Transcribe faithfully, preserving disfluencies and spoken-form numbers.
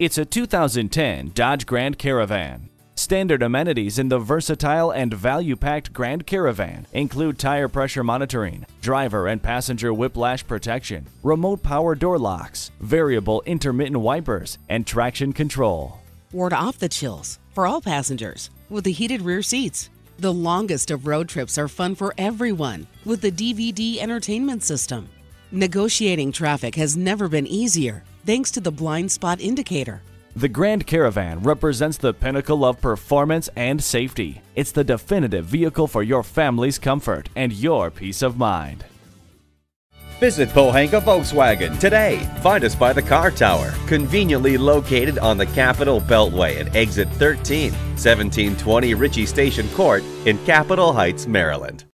It's a two thousand ten Dodge Grand Caravan. Standard amenities in the versatile and value-packed Grand Caravan include tire pressure monitoring, driver and passenger whiplash protection, remote power door locks, variable intermittent wipers, and traction control. Ward off the chills for all passengers with the heated rear seats. The longest of road trips are fun for everyone with the D V D entertainment system. Negotiating traffic has never been easier thanks to the blind spot indicator. The Grand Caravan represents the pinnacle of performance and safety. It's the definitive vehicle for your family's comfort and your peace of mind. Visit Pohanka Volkswagen today. Find us by the car tower, conveniently located on the Capitol Beltway at exit thirteen, seventeen twenty Ritchie Station Court in Capitol Heights, Maryland.